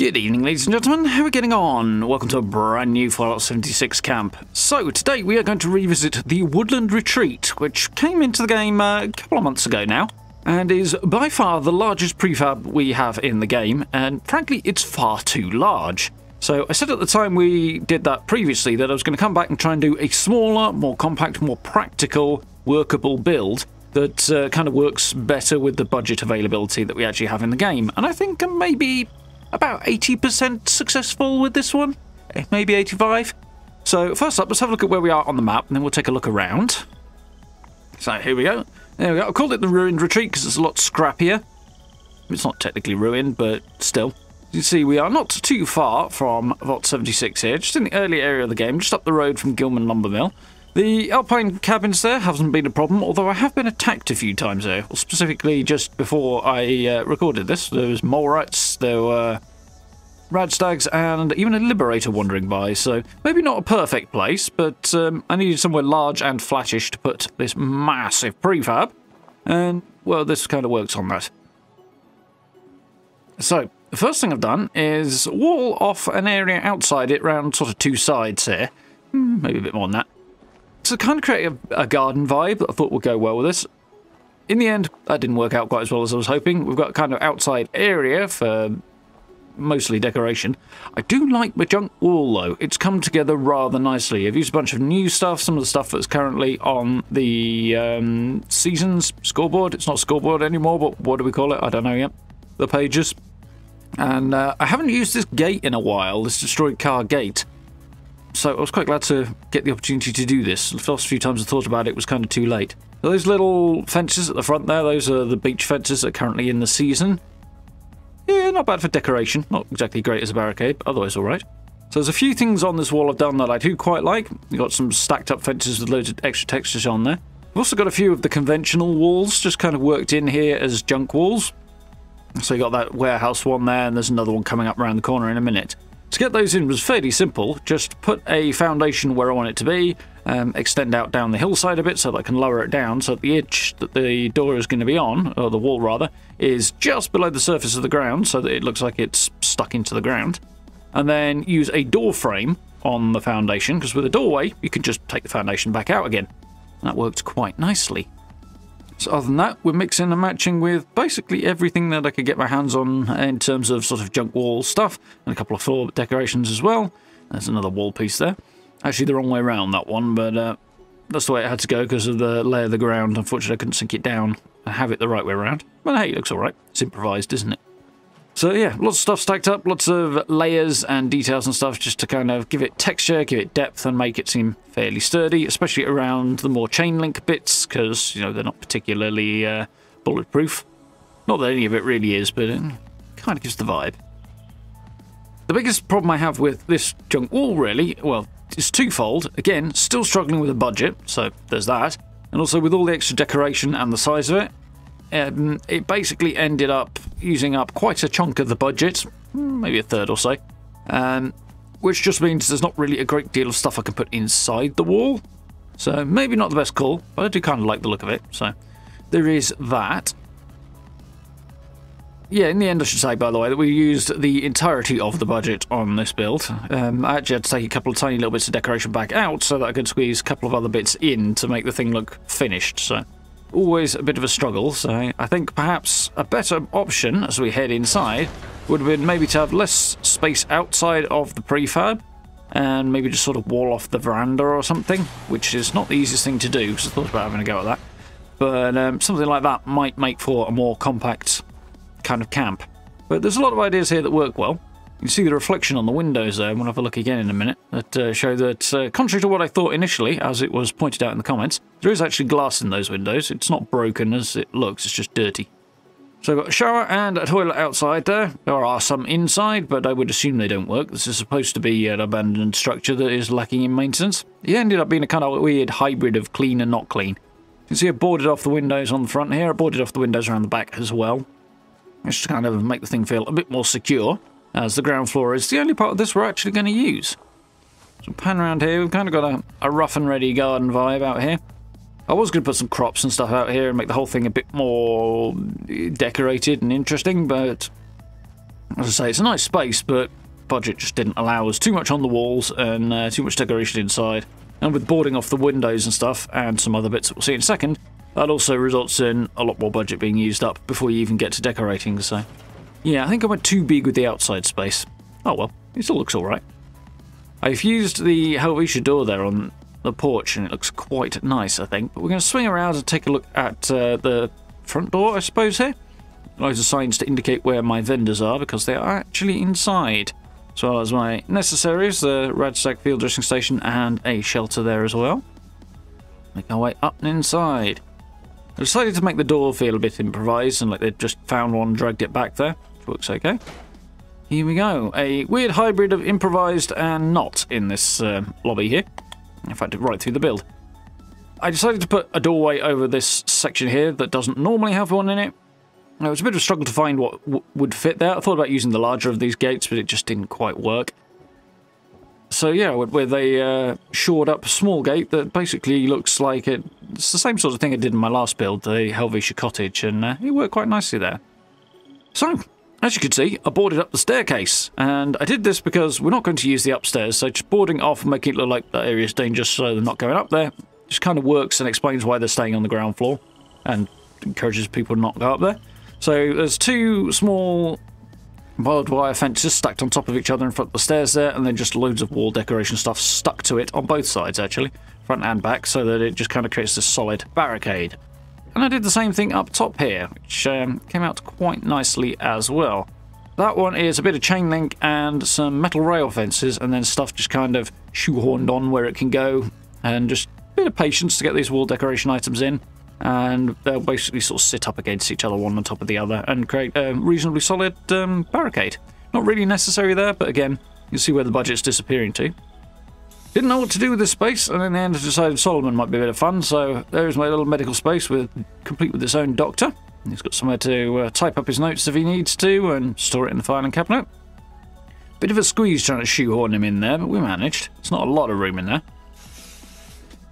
Good evening, ladies and gentlemen, how are we getting on? Welcome to a brand new Fallout 76 camp. So today we are going to revisit the Woodland Retreat, which came into the game a couple of months ago now, and is by far the largest prefab we have in the game, and frankly it's far too large. So I said at the time we did that previously that I was going to come back and try and do a smaller, more compact, more practical, workable build that kind of works better with the budget availability that we actually have in the game, and I think I'm maybe about 80% successful with this one, maybe 85. So first up, let's have a look at where we are on the map, and then we'll take a look around. So here we go. There we go. I called it the Ruined Retreat because it's a lot scrappier. It's not technically ruined, but still. As you see, we are not too far from Vault 76 here, just in the early area of the game, just up the road from Gilman Lumber Mill. The Alpine cabins there hasn't been a problem, although I have been attacked a few times there. Well, specifically, just before I recorded this, there was mole rats, there were radstags, and even a liberator wandering by. So maybe not a perfect place, but I needed somewhere large and flattish to put this massive prefab, and well, this kind of works on that. So the first thing I've done is wall off an area outside it round sort of two sides here, maybe a bit more than that. To kind of create a garden vibe that I thought would go well with this. In the end, that didn't work out quite as well as I was hoping. We've got kind of outside area for mostly decoration. I do like my junk wall though. It's come together rather nicely. I've used a bunch of new stuff, some of the stuff that's currently on the seasons scoreboard. It's not scoreboard anymore, but what do we call it? I don't know yet. The pages. And I haven't used this gate in a while, this destroyed car gate. So I was quite glad to get the opportunity to do this. The first few times I thought about it was kind of too late. Those little fences at the front there, those are the beach fences that are currently in the season. Yeah, not bad for decoration. Not exactly great as a barricade, but otherwise alright. So there's a few things on this wall I've done that I do quite like. You've got some stacked up fences with loads of extra textures on there. I've also got a few of the conventional walls just kind of worked in here as junk walls. So you got that warehouse one there, and there's another one coming up around the corner in a minute. To get those in was fairly simple, just put a foundation where I want it to be, extend out down the hillside a bit so that I can lower it down so that the edge that the door is going to be on, or the wall rather, is just below the surface of the ground so that it looks like it's stuck into the ground. And then use a door frame on the foundation, because with a doorway you can just take the foundation back out again. That worked quite nicely. So other than that, we're mixing and matching with basically everything that I could get my hands on in terms of sort of junk wall stuff, and a couple of floor decorations as well. There's another wall piece there. Actually, the wrong way around that one, but that's the way it had to go because of the lay of the ground. Unfortunately, I couldn't sink it down and have it the right way around. But hey, it looks all right. It's improvised, isn't it? So yeah, lots of stuff stacked up, lots of layers and details and stuff just to kind of give it texture, give it depth, and make it seem fairly sturdy, especially around the more chain link bits, because, you know, they're not particularly bulletproof. Not that any of it really is, but it kind of gives the vibe. The biggest problem I have with this junk wall, really, well, it's twofold. Again, still struggling with a budget, so there's that. And also with all the extra decoration and the size of it, it basically ended up using up quite a chunk of the budget, maybe a third or so, which just means there's not really a great deal of stuff I can put inside the wall. So maybe not the best call, but I do kind of like the look of it, so there is that. Yeah, in the end I should say, by the way, that we used the entirety of the budget on this build. I actually had to take a couple of tiny little bits of decoration back out so that I could squeeze a couple of other bits in to make the thing look finished, so always a bit of a struggle. So I think perhaps a better option as we head inside would have been maybe to have less space outside of the prefab and maybe just sort of wall off the veranda or something, which is not the easiest thing to do because I thought about having a go at that, but something like that might make for a more compact kind of camp. But there's a lot of ideas here that work well. You see the reflection on the windows there, and we'll have a look again in a minute, that show that, contrary to what I thought initially, as it was pointed out in the comments, there is actually glass in those windows. It's not broken as it looks, it's just dirty. So I've got a shower and a toilet outside there. There are some inside, but I would assume they don't work. This is supposed to be an abandoned structure that is lacking in maintenance. It ended up being a kind of weird hybrid of clean and not clean. You can see I boarded off the windows on the front here, I boarded off the windows around the back as well. Just to kind of make the thing feel a bit more secure, as the ground floor is the only part of this we're actually going to use. So pan around here, we've kind of got a rough and ready garden vibe out here. I was going to put some crops and stuff out here and make the whole thing a bit more decorated and interesting, but as I say, it's a nice space, but budget just didn't allow us. Too much on the walls and too much decoration inside. And with boarding off the windows and stuff, and some other bits that we'll see in a second, that also results in a lot more budget being used up before you even get to decorating, so... yeah, I think I went too big with the outside space. Oh well, it still looks alright. I've used the Helvetia door there on the porch, and it looks quite nice, I think. But we're going to swing around and take a look at the front door, I suppose, here. Loads of signs to indicate where my vendors are, because they are actually inside. As well as my necessaries, the RadStag Field Dressing Station, and a shelter there as well. Make our way up and inside. I decided to make the door feel a bit improvised, and like they'd just found one and dragged it back there, which works okay. Here we go. A weird hybrid of improvised and not in this lobby here. In fact, right through the build. I decided to put a doorway over this section here that doesn't normally have one in it. It was a bit of a struggle to find what would fit there. I thought about using the larger of these gates, but it just didn't quite work. So yeah, with a shored up small gate that basically looks like it. It's the same sort of thing I did in my last build, the Helvetia Cottage, and it worked quite nicely there. So, as you can see, I boarded up the staircase, and I did this because we're not going to use the upstairs, so just boarding off and making it look like that area is dangerous so they're not going up there just kind of works and explains why they're staying on the ground floor and encourages people to not go up there. So there's two small barbed wire fences stacked on top of each other in front of the stairs there, and then just loads of wall decoration stuff stuck to it on both sides, actually, front and back, so that it just kind of creates this solid barricade. And I did the same thing up top here, which came out quite nicely as well. That one is a bit of chain link and some metal rail fences, and then stuff just kind of shoehorned on where it can go, and just a bit of patience to get these wall decoration items in. And they'll basically sort of sit up against each other, one on top of the other, and create a reasonably solid barricade. Not really necessary there, but again, you see where the budget's disappearing to. Didn't know what to do with this space, and in the end I decided Solomon might be a bit of fun, so there's my little medical space, complete with its own doctor. He's got somewhere to type up his notes if he needs to, and store it in the filing cabinet. Bit of a squeeze trying to shoehorn him in there, but we managed. It's not a lot of room in there.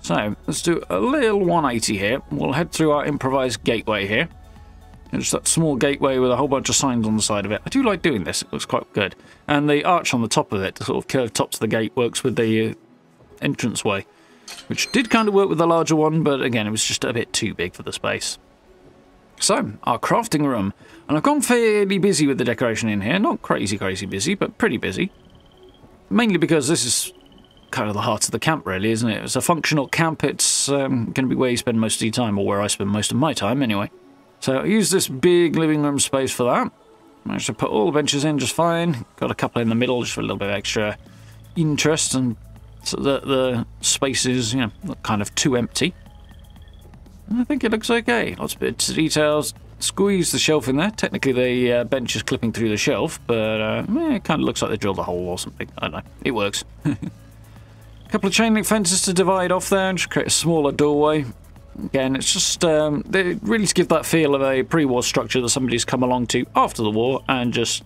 So, let's do a little 180 here. We'll head through our improvised gateway here. And just that small gateway with a whole bunch of signs on the side of it. I do like doing this. It looks quite good. And the arch on the top of it, the sort of curved top to the gate, works with the entranceway. Which did kind of work with the larger one, but again, it was just a bit too big for the space. So, our crafting room. And I've gone fairly busy with the decoration in here. Not crazy busy, but pretty busy. Mainly because this is... kind of the heart of the camp, really, isn't it? It's a functional camp. It's going to be where you spend most of your time, or where I spend most of my time, anyway. So I used this big living room space for that. Managed to put all the benches in just fine. Got a couple in the middle, just for a little bit of extra interest, and so that the space is, you know, kind of too empty. And I think it looks okay. Lots of bits of details. Squeeze the shelf in there. Technically, the bench is clipping through the shelf, but it kind of looks like they drilled a hole or something. I don't know. It works. Couple of chain link fences to divide off there and just create a smaller doorway. Again, it's just they really give that feel of a pre-war structure that somebody's come along to after the war and just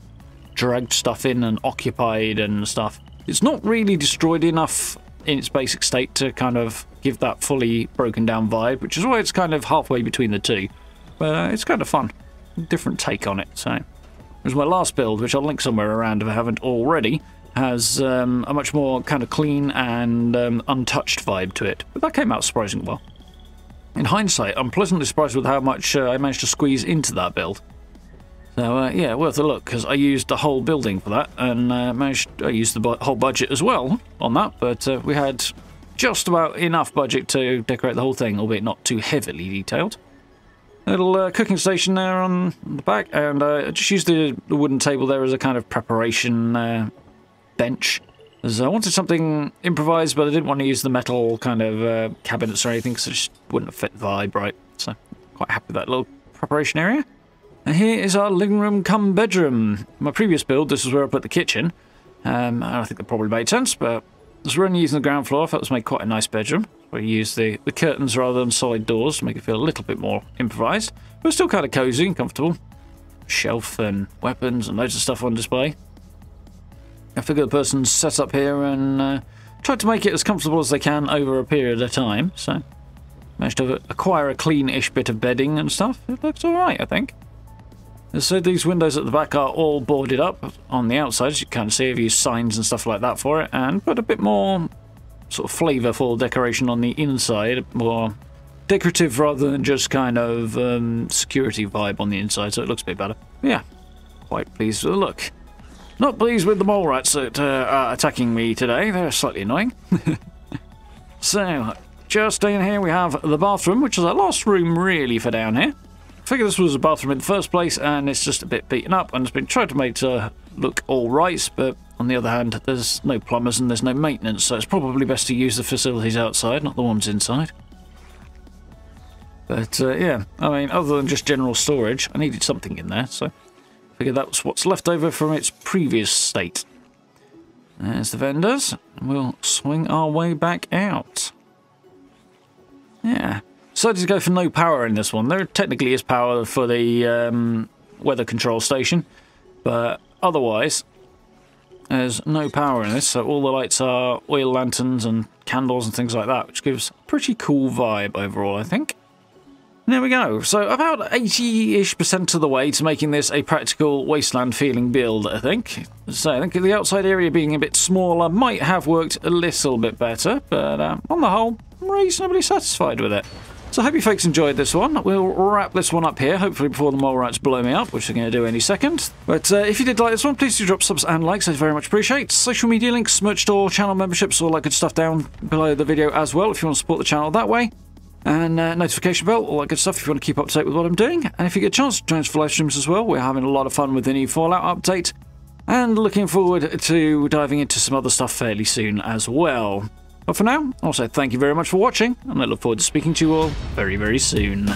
dragged stuff in and occupied and stuff. It's not really destroyed enough in its basic state to kind of give that fully broken down vibe, which is why it's kind of halfway between the two. But it's kind of fun, different take on it. So there's my last build, which I'll link somewhere around if I haven't already. Has a much more kind of clean and untouched vibe to it. But that came out surprisingly well. In hindsight, I'm pleasantly surprised with how much I managed to squeeze into that build. So yeah, worth a look, because I used the whole building for that, and I used the whole budget as well on that, but we had just about enough budget to decorate the whole thing, albeit not too heavily detailed. A little cooking station there on the back, and I just used the wooden table there as a kind of preparation bench, as I wanted something improvised, but I didn't want to use the metal kind of cabinets or anything, because it just wouldn't fit the vibe right. So quite happy with that little preparation area. And here is our living room cum bedroom. In my previous build, this is where I put the kitchen. I think that probably made sense, but as we're only using the ground floor, I felt this made quite a nice bedroom. We used the curtains rather than solid doors to make it feel a little bit more improvised, but still kind of cozy and comfortable. Shelf and weapons and loads of stuff on display. I figure the person's set up here and tried to make it as comfortable as they can over a period of time, so managed to acquire a clean-ish bit of bedding and stuff. It looks alright, I think. So these windows at the back are all boarded up on the outside, as you can see. I've used signs and stuff like that for it, and put a bit more sort of flavourful decoration on the inside, more decorative rather than just kind of security vibe on the inside, so it looks a bit better. Yeah, quite pleased with the look. Not pleased with the mole rats that are attacking me today. They're slightly annoying. So, just in here we have the bathroom, which is our last room really for down here. I figure this was a bathroom in the first place, and it's just a bit beaten up, and it's been tried to make to look all right, but on the other hand, there's no plumbers and there's no maintenance, so it's probably best to use the facilities outside, not the ones inside. But yeah, I mean, other than just general storage, I needed something in there, so I figured that was what's left over from its previous state. There's the vendors, and we'll swing our way back out. Yeah. Decided to go for no power in this one. There technically is power for the weather control station, but otherwise there's no power in this, so all the lights are oil lanterns and candles and things like that, which gives a pretty cool vibe overall, I think. And there we go. So about 80-ish% of the way to making this a practical wasteland feeling build, I think. So I think the outside area being a bit smaller might have worked a little bit better, but on the whole, I'm reasonably satisfied with it. So I hope you folks enjoyed this one. We'll wrap this one up here, hopefully before the mole rats blow me up, which they're going to do any second. But if you did like this one, please do drop subs and likes, I'd very much appreciate. Social media links, merch store, channel memberships, all that good stuff down below the video as well if you want to support the channel that way. And notification bell, all that good stuff if you want to keep up to date with what I'm doing. And if you get a chance, join us for live streams as well. We're having a lot of fun with the new Fallout update, and looking forward to diving into some other stuff fairly soon as well. But for now, also thank you very much for watching, and I look forward to speaking to you all very, very soon.